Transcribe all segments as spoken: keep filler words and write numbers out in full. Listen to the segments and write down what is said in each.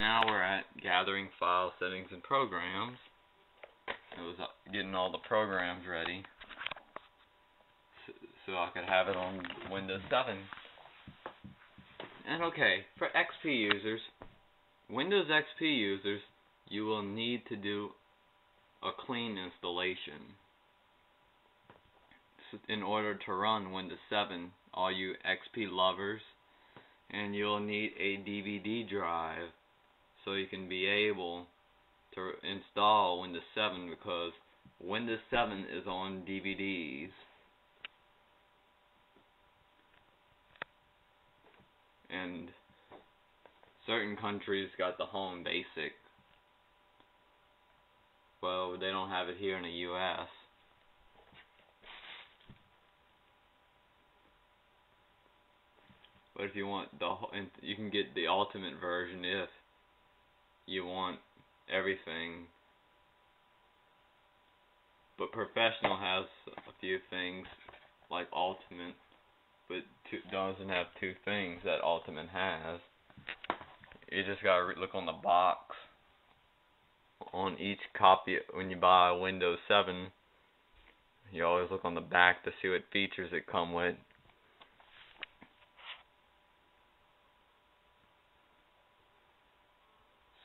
Now we're at gathering file settings and programs. It was getting all the programs ready so, so I could have it on Windows seven. And okay, for X P users, Windows X P users, you will need to do a clean installation. In order to run Windows seven, all you X P lovers, and you'll need a D V D drive so you can be able to install Windows seven, because Windows seven is on D V Ds. And certain countries got the Home Basic. Well, they don't have it here in the U S But if you want the, you can get the ultimate version if you want everything. But Professional has a few things like Ultimate, but two, doesn't have two things that Ultimate has. You just gotta look on the box. On each copy, when you buy Windows seven, you always look on the back to see what features it come with.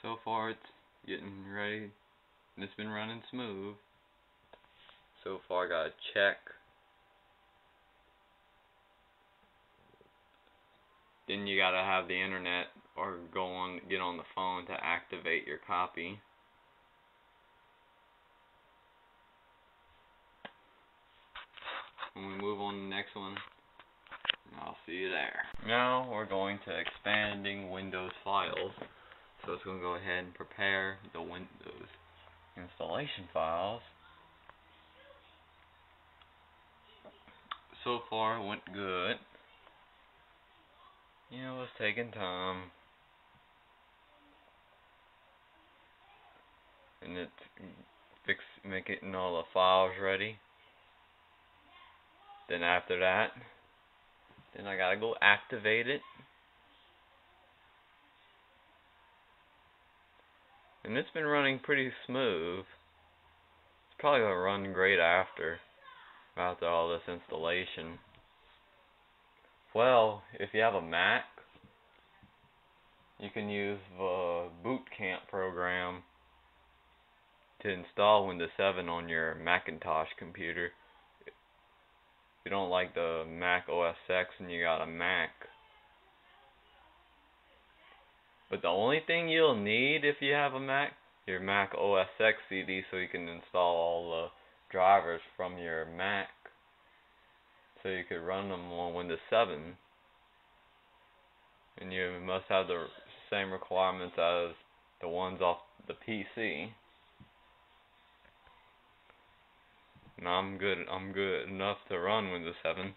So far it's getting ready, and it's been running smooth. So far I gotta check. Then you gotta have the internet or go on, get on the phone to activate your copy. When we move on to the next one, I'll see you there. Now we're going to expanding Windows files. So it's going to go ahead and prepare the Windows installation files. So far it went good. You know, it was taking time. And it's fix, make it and all the files ready. Then after that, then I gotta go activate it. And it's been running pretty smooth. It's probably gonna run great after, after all this installation. Well, if you have a Mac, you can use the Boot Camp program to install Windows seven on your Macintosh computer. If you don't like the Mac O S X and you got a Mac. But the only thing you'll need if you have a Mac, your Mac O S X C D, so you can install all the drivers from your Mac so you could run them on Windows seven. And you must have the same requirements as the ones off the P C. And I'm good, I'm good enough to run Windows seven.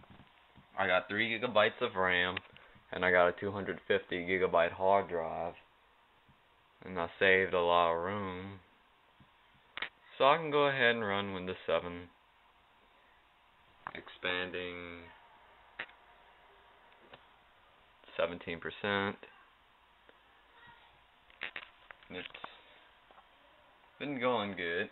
I got three gigabytes of RAM, and I got a two hundred fifty gigabyte hard drive. And I saved a lot of room. So I can go ahead and run Windows seven. Expanding seventeen percent. It's been going good.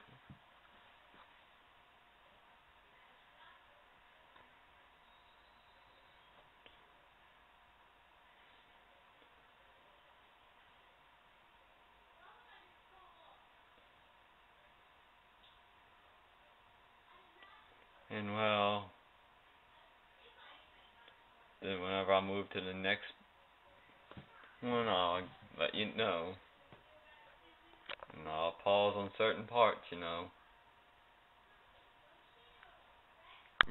And well, then whenever I move to the next one, I'll let you know. And I'll pause on certain parts, you know.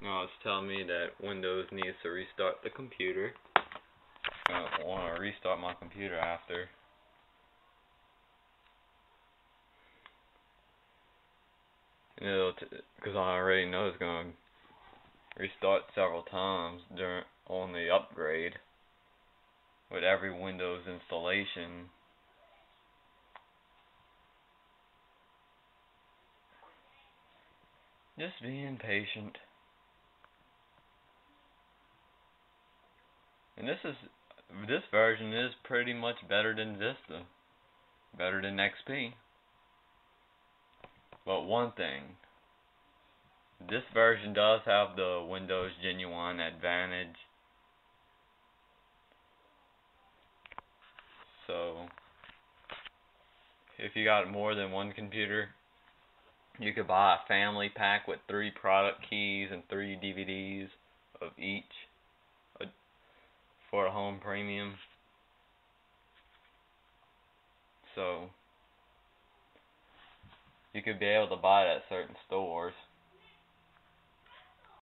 Now it's telling me that Windows needs to restart the computer. I don't want to restart my computer after. Because I already know it's going to restart several times during on the upgrade with every Windows installation. Just being patient. And this is this version is pretty much better than Vista. Better than X P. But one thing, this version does have the Windows Genuine Advantage. So if you got more than one computer, you could buy a family pack with three product keys and three D V Ds of each for a Home Premium. So you could be able to buy it at certain stores.